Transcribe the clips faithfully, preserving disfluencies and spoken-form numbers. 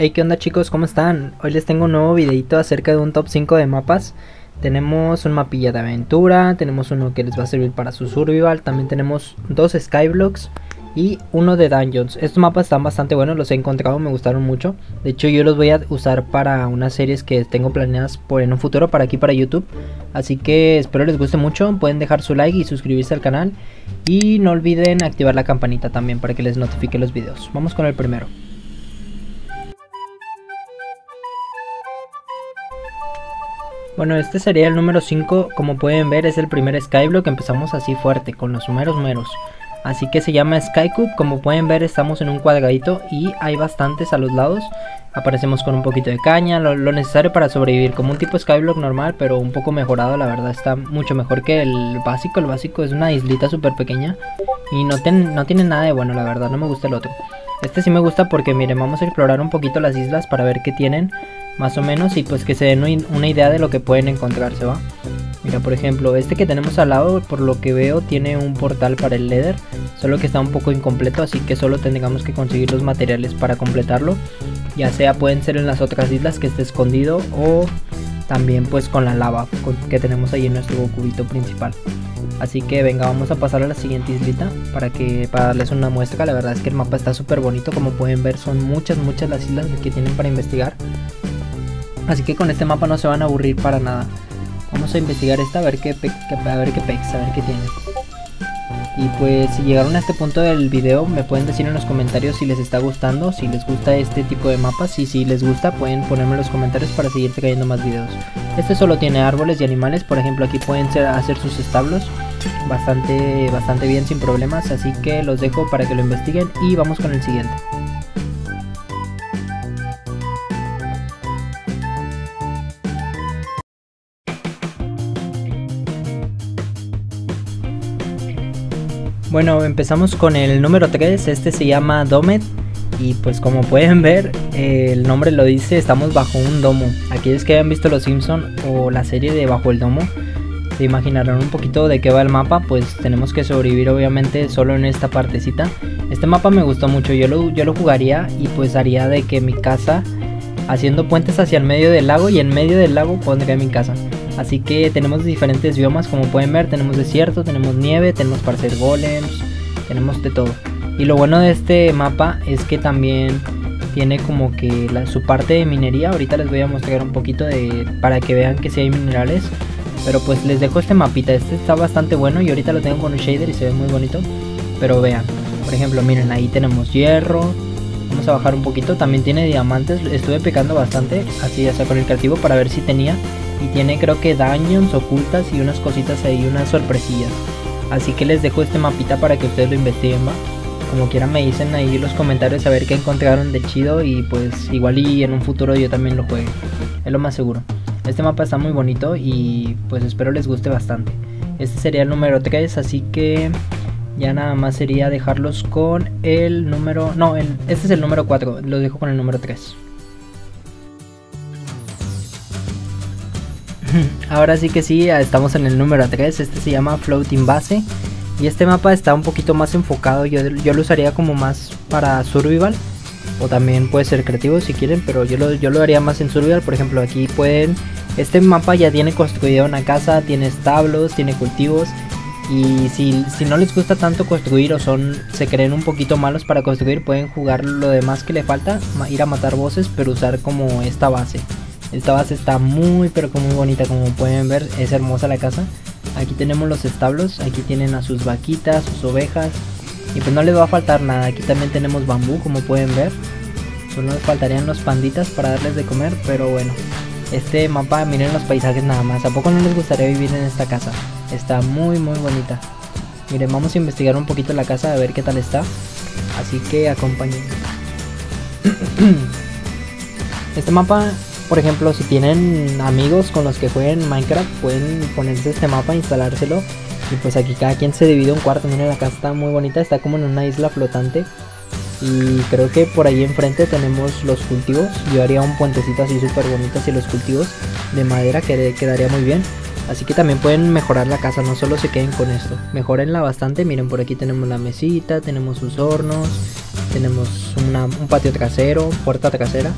Hey, ¿qué onda chicos? ¿Cómo están? Hoy les tengo un nuevo videito acerca de un top cinco de mapas. Tenemos un mapilla de aventura, tenemos uno que les va a servir para su survival, también tenemos dos skyblocks y uno de dungeons. Estos mapas están bastante buenos, los he encontrado, me gustaron mucho. De hecho yo los voy a usar para unas series que tengo planeadas por en un futuro para aquí para YouTube. Así que espero les guste mucho, pueden dejar su like y suscribirse al canal. Y no olviden activar la campanita también para que les notifique los videos. Vamos con el primero. Bueno, este sería el número cinco, como pueden ver es el primer skyblock, empezamos así fuerte, con los meros meros. Así que se llama SkyCube, como pueden ver estamos en un cuadradito y hay bastantes a los lados. Aparecemos con un poquito de caña, lo, lo necesario para sobrevivir, como un tipo skyblock normal, pero un poco mejorado, la verdad está mucho mejor que el básico. El básico es una islita súper pequeña y no, ten, no tiene nada de bueno, la verdad, no me gusta el otro. Este sí me gusta porque miren, vamos a explorar un poquito las islas para ver qué tienen. Más o menos, y pues que se den una idea de lo que pueden encontrarse, ¿va? Mira, por ejemplo, este que tenemos al lado, por lo que veo, tiene un portal para el leather. Solo que está un poco incompleto, así que solo tendríamos que conseguir los materiales para completarlo. Ya sea pueden ser en las otras islas que esté escondido, o también pues con la lava que tenemos ahí en nuestro cubito principal. Así que venga, vamos a pasar a la siguiente islita para, que, para darles una muestra. La verdad es que el mapa está súper bonito, como pueden ver son muchas, muchas las islas que tienen para investigar. Así que con este mapa no se van a aburrir para nada. Vamos a investigar esta a ver qué pex, a ver qué pex, a ver qué tiene. Y pues si llegaron a este punto del video me pueden decir en los comentarios si les está gustando, si les gusta este tipo de mapas. Y si les gusta pueden ponerme en los comentarios para seguir trayendo más videos. Este solo tiene árboles y animales, por ejemplo aquí pueden ser, hacer sus establos bastante, bastante bien sin problemas. Así que los dejo para que lo investiguen y vamos con el siguiente. Bueno, empezamos con el número tres, este se llama Domed y pues como pueden ver, eh, el nombre lo dice, estamos bajo un domo. Aquellos que hayan visto Los Simpson o la serie de Bajo el Domo, se imaginarán un poquito de qué va el mapa, pues tenemos que sobrevivir obviamente solo en esta partecita. Este mapa me gustó mucho, yo lo, yo lo jugaría y pues haría de que mi casa, haciendo puentes hacia el medio del lago y en medio del lago pondría mi casa. Así que tenemos diferentes biomas, como pueden ver, tenemos desierto, tenemos nieve, tenemos para hacer golems, tenemos de todo. Y lo bueno de este mapa es que también tiene como que la, su parte de minería. Ahorita les voy a mostrar un poquito de para que vean que sí hay minerales. Pero pues les dejo este mapita, este está bastante bueno y ahorita lo tengo con un shader y se ve muy bonito. Pero vean, por ejemplo, miren, ahí tenemos hierro. Vamos a bajar un poquito, también tiene diamantes, estuve picando bastante, así ya sea con el creativo para ver si tenía. Y tiene creo que dungeons ocultas y unas cositas ahí, unas sorpresillas. Así que les dejo este mapita para que ustedes lo investiguen, ¿va? Como quieran me dicen ahí en los comentarios a ver qué encontraron de chido. Y pues igual y en un futuro yo también lo juegue, es lo más seguro. Este mapa está muy bonito y pues espero les guste bastante. Este sería el número tres, así que ya nada más sería dejarlos con el número... No, el... este es el número cuatro, los dejo con el número tres. Ahora sí que sí, estamos en el número tres, este se llama Floating Base. Y este mapa está un poquito más enfocado, yo, yo lo usaría como más para survival. O también puede ser creativo si quieren, pero yo lo, yo lo haría más en survival. Por ejemplo aquí pueden... Este mapa ya tiene construida una casa, tiene establos, tiene cultivos. Y si, si no les gusta tanto construir o son se creen un poquito malos para construir, pueden jugar lo demás que le falta, ir a matar bosses, pero usar como esta base. Esta base está muy pero muy bonita, como pueden ver es hermosa la casa. Aquí tenemos los establos, aquí tienen a sus vaquitas, sus ovejas. Y pues no les va a faltar nada, aquí también tenemos bambú como pueden ver. Solo nos faltarían los panditas para darles de comer, pero bueno. Este mapa, miren los paisajes nada más, ¿a poco no les gustaría vivir en esta casa? Está muy muy bonita. Miren, vamos a investigar un poquito la casa a ver qué tal está. Así que acompáñenme. Este mapa... Por ejemplo, si tienen amigos con los que jueguen Minecraft, pueden ponerse este mapa, instalárselo. Y pues aquí cada quien se divide un cuarto. Miren, la casa está muy bonita, está como en una isla flotante. Y creo que por ahí enfrente tenemos los cultivos. Yo haría un puentecito así súper bonito hacia los cultivos de madera, que quedaría muy bien. Así que también pueden mejorar la casa, no solo se queden con esto. Mejórenla bastante, miren por aquí tenemos la mesita, tenemos sus hornos. tenemos una, un patio trasero, puerta trasera,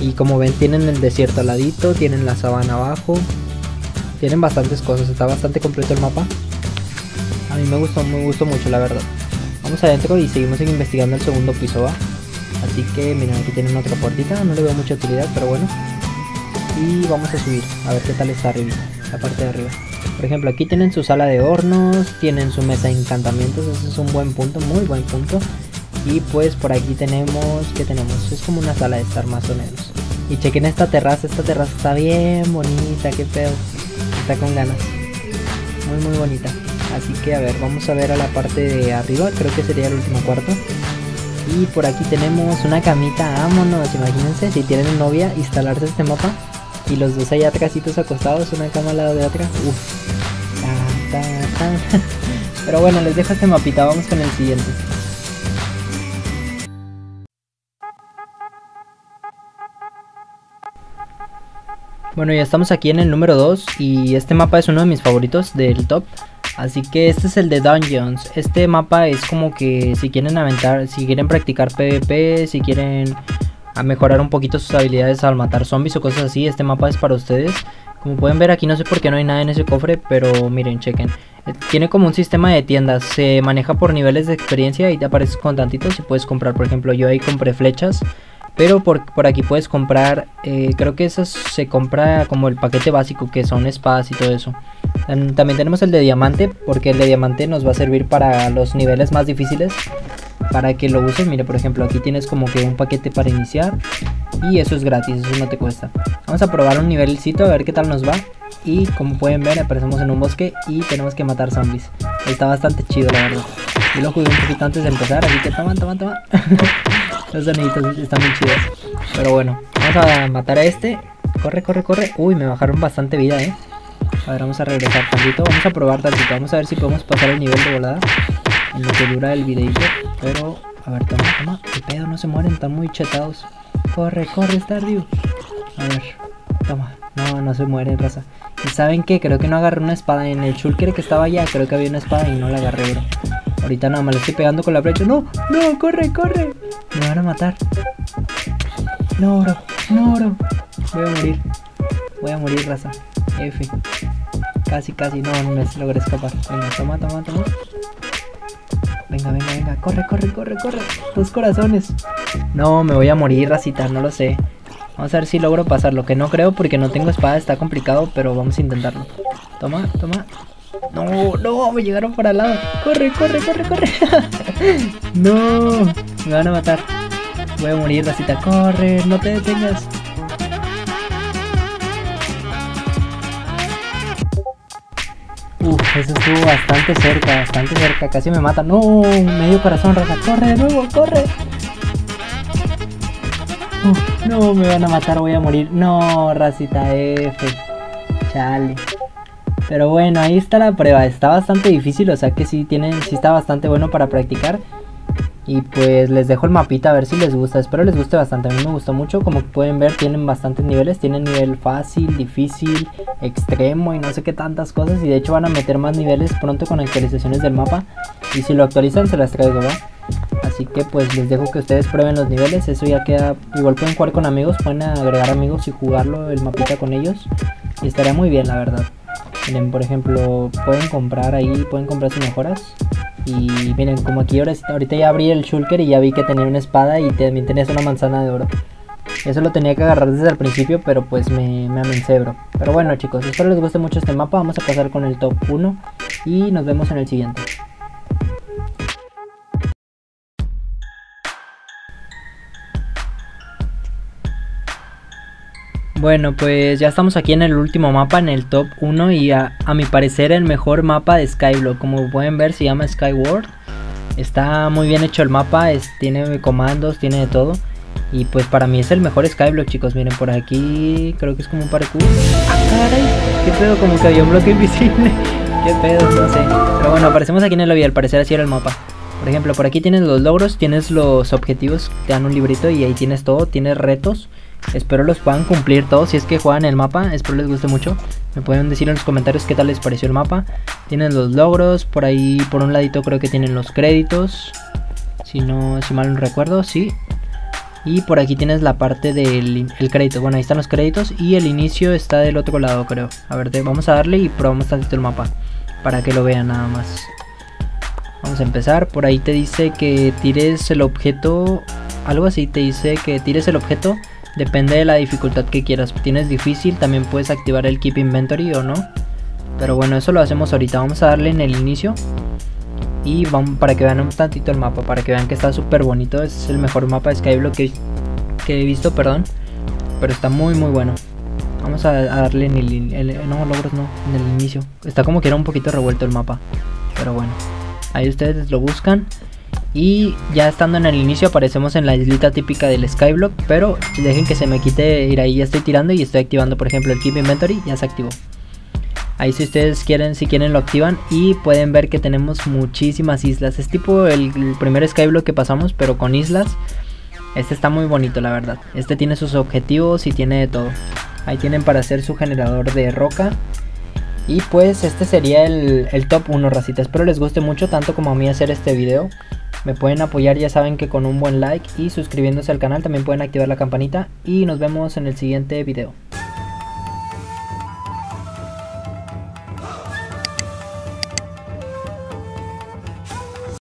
y como ven tienen el desierto al ladito, tienen la sabana abajo, tienen bastantes cosas, está bastante completo el mapa. A mí me gustó, me gustó mucho la verdad. Vamos adentro y seguimos investigando el segundo piso, ¿va? Así que miren, aquí tienen otra puertita, no le veo mucha utilidad, pero bueno. Y vamos a subir, a ver qué tal está arriba, la parte de arriba. Por ejemplo, aquí tienen su sala de hornos, tienen su mesa de encantamientos, ese es un buen punto, muy buen punto. Y pues por aquí tenemos, ¿qué tenemos? Es como una sala de estar más o menos. Y chequen esta terraza, esta terraza está bien bonita, qué pedo. Está con ganas, muy muy bonita. Así que a ver, vamos a ver a la parte de arriba, creo que sería el último cuarto. Y por aquí tenemos una camita, vámonos, imagínense, si tienen novia, instalarse este mapa. Y los dos allá atrasitos acostados, una cama al lado de otra. Uff. Pero bueno, les dejo este mapita, vamos con el siguiente. Bueno, ya estamos aquí en el número dos y este mapa es uno de mis favoritos del top. Así que este es el de Dungeons. Este mapa es como que si quieren aventar, si quieren practicar PvP, si quieren a mejorar un poquito sus habilidades al matar zombies o cosas así, este mapa es para ustedes. Como pueden ver aquí no sé por qué no hay nada en ese cofre, pero miren, chequen. Tiene como un sistema de tiendas, se maneja por niveles de experiencia y te apareces con tantitos y puedes comprar. Por ejemplo, yo ahí compré flechas. Pero por, por aquí puedes comprar, eh, creo que esas se compra como el paquete básico que son espadas y todo eso. También tenemos el de diamante, porque el de diamante nos va a servir para los niveles más difíciles, para que lo uses. Mira, por ejemplo, aquí tienes como que un paquete para iniciar y eso es gratis, eso no te cuesta. Vamos a probar un nivelcito a ver qué tal nos va. Y como pueden ver aparecemos en un bosque y tenemos que matar zombies. Está bastante chido la verdad. Yo lo jugué un poquito antes de empezar, así que toma, toma, toma. Los soniditos están muy chidos. Pero bueno, vamos a matar a este. Corre, corre, corre. Uy, me bajaron bastante vida, eh. A ver, vamos a regresar tantito. Vamos a probar tantito. Vamos a ver si podemos pasar el nivel de volada en lo que dura el videito. Pero, a ver, toma, toma. Qué pedo, no se mueren, están muy chetados. Corre, corre, Stardew. A ver, toma. No, no se mueren, raza. ¿Y saben qué? Creo que no agarré una espada en el shulker que estaba allá. Creo que había una espada y no la agarré, bro. Ahorita nada más le estoy pegando con la flecha. ¡No! ¡No! ¡Corre! ¡Corre! Me van a matar. No, bro. No, bro. Voy a morir. Voy a morir, raza. F. Casi, casi. No, no me logré escapar. Venga, toma, toma, toma. Venga, venga, venga. Corre, corre, corre, corre. Dos corazones. No, me voy a morir, racita. No lo sé. Vamos a ver si logro pasar. Lo que no creo porque no tengo espada. Está complicado, pero vamos a intentarlo. Toma, toma. No, no, me llegaron para el lado. Corre, corre, corre, corre. No, me van a matar. Voy a morir, racita. Corre, no te detengas. Uf, eso estuvo bastante cerca, bastante cerca. Casi me mata. No, medio corazón, raza. Corre de nuevo, corre. Uf, no, me van a matar, voy a morir. No, racita F. Chale. Pero bueno, ahí está la prueba, está bastante difícil, o sea que sí tienen, sí está bastante bueno para practicar. Y pues les dejo el mapita a ver si les gusta, espero les guste bastante, a mí me gustó mucho. Como pueden ver tienen bastantes niveles, tienen nivel fácil, difícil, extremo y no sé qué tantas cosas. Y de hecho van a meter más niveles pronto con actualizaciones del mapa, y si lo actualizan se las traigo, ¿va? Así que pues les dejo que ustedes prueben los niveles, eso ya queda, igual pueden jugar con amigos, pueden agregar amigos y jugarlo el mapita con ellos. Y estaría muy bien la verdad. Miren, por ejemplo, pueden comprar ahí, pueden comprar sus mejoras. Y miren, como aquí ahora, ahorita ya abrí el shulker y ya vi que tenía una espada y también tenías una manzana de oro. Eso lo tenía que agarrar desde el principio, pero pues me, me amencé, bro. Pero bueno chicos, espero les guste mucho este mapa, vamos a pasar con el top uno y nos vemos en el siguiente. Bueno, pues ya estamos aquí en el último mapa, en el top uno, y a, a mi parecer el mejor mapa de Skyblock. Como pueden ver se llama Skyward. Está muy bien hecho el mapa, es, tiene comandos, tiene de todo. Y pues para mí es el mejor Skyblock chicos, miren por aquí, creo que es como un parkour. ¡Ah, caray! ¿Qué pedo? Como que había un bloque invisible. ¿Qué pedo? No sé. Pero bueno, aparecemos aquí en el lobby, al parecer así era el mapa. Por ejemplo, por aquí tienes los logros, tienes los objetivos, te dan un librito y ahí tienes todo, tienes retos. Espero los puedan cumplir todos si es que juegan el mapa, espero les guste mucho. Me pueden decir en los comentarios qué tal les pareció el mapa. Tienen los logros, por ahí por un ladito creo que tienen los créditos. Si si no, si mal no recuerdo, sí. Y por aquí tienes la parte del el crédito. Bueno, ahí están los créditos y el inicio está del otro lado, creo. A ver, te, vamos a darle y probamos tantito el mapa para que lo vean nada más. Vamos a empezar. Por ahí te dice que tires el objeto, algo así te dice que tires el objeto. Depende de la dificultad que quieras. Tienes difícil, también puedes activar el Keep Inventory o no. Pero bueno, eso lo hacemos ahorita. Vamos a darle en el inicio. Y vamos, para que vean un tantito el mapa, para que vean que está súper bonito. Es el mejor mapa de Skyblock que, que he visto, perdón. Pero está muy muy bueno. Vamos a, a darle en el, el... No, logros no, en el inicio. Está como que era un poquito revuelto el mapa. Pero bueno, ahí ustedes lo buscan. Y ya estando en el inicio aparecemos en la islita típica del Skyblock. Pero dejen que se me quite ir ahí. Ya estoy tirando y estoy activando, por ejemplo, el Keep Inventory. Ya se activó. Ahí si ustedes quieren, si quieren lo activan y pueden ver que tenemos muchísimas islas. Es tipo el, el primer Skyblock que pasamos, pero con islas. Este está muy bonito, la verdad. Este tiene sus objetivos y tiene de todo. Ahí tienen para hacer su generador de roca. Y pues este sería el, el top uno, racita. Espero les guste mucho, tanto como a mí hacer este video. Me pueden apoyar, ya saben que con un buen like y suscribiéndose al canal. También pueden activar la campanita y nos vemos en el siguiente video.